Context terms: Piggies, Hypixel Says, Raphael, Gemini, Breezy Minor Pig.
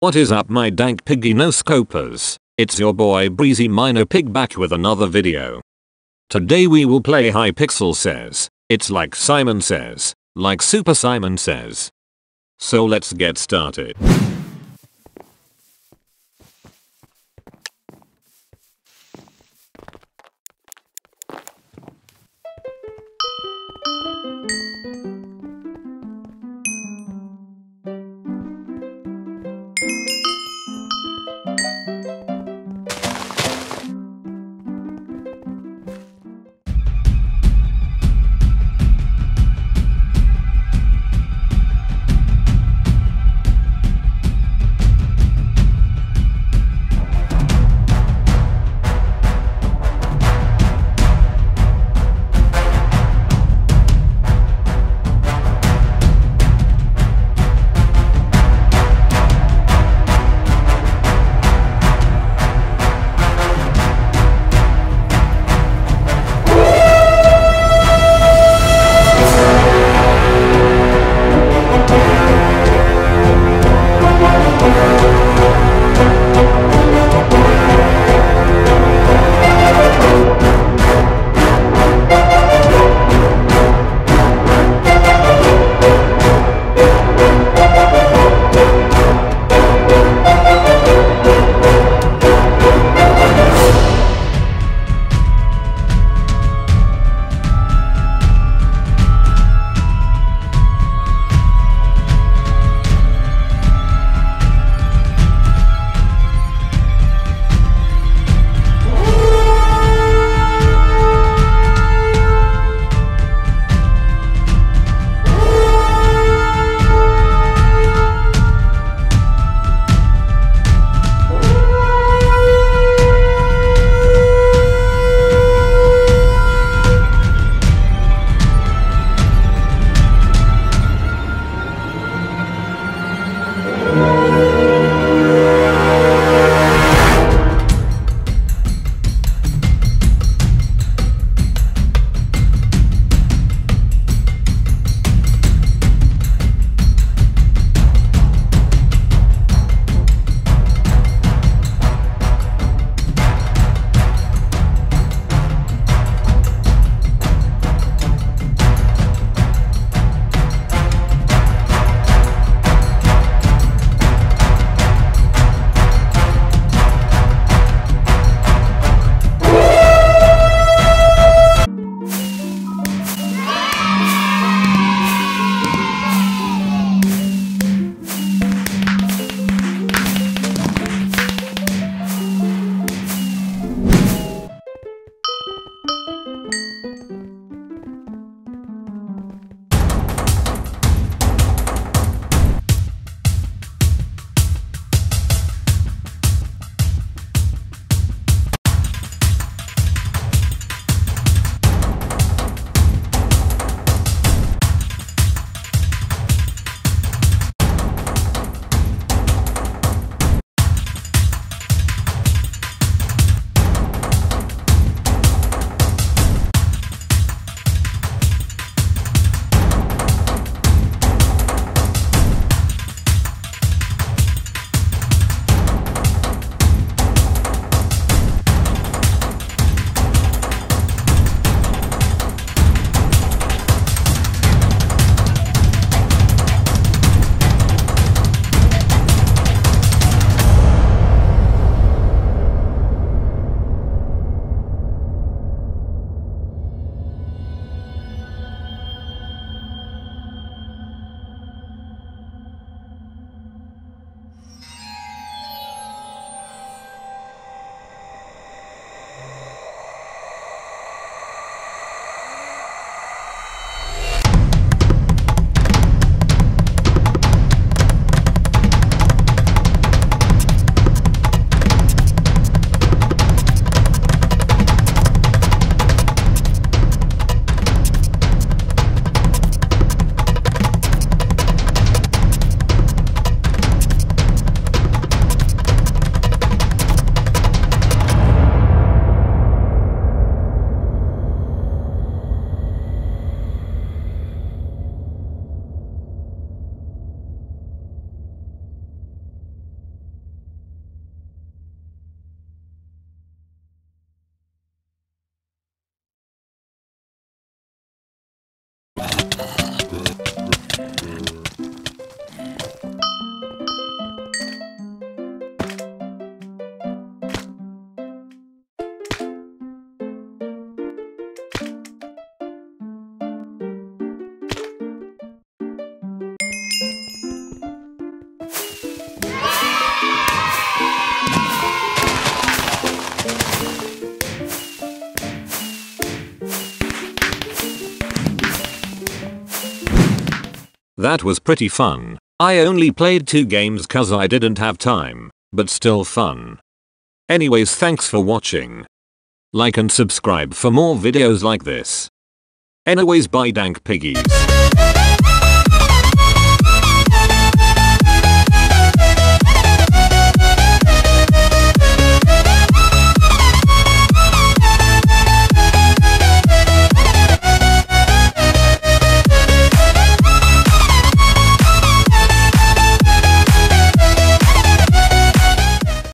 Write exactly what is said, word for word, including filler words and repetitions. What is up my dank piggy no scopers, it's your boy Breezy Minor Pig back with another video. Today we will play Hypixel Says. It's like Simon Says, like Super Simon Says. So let's get started. That was pretty fun. I only played two games cause I didn't have time, but still fun. Anyways, thanks for watching. Like and subscribe for more videos like this. Anyways, bye dank piggies.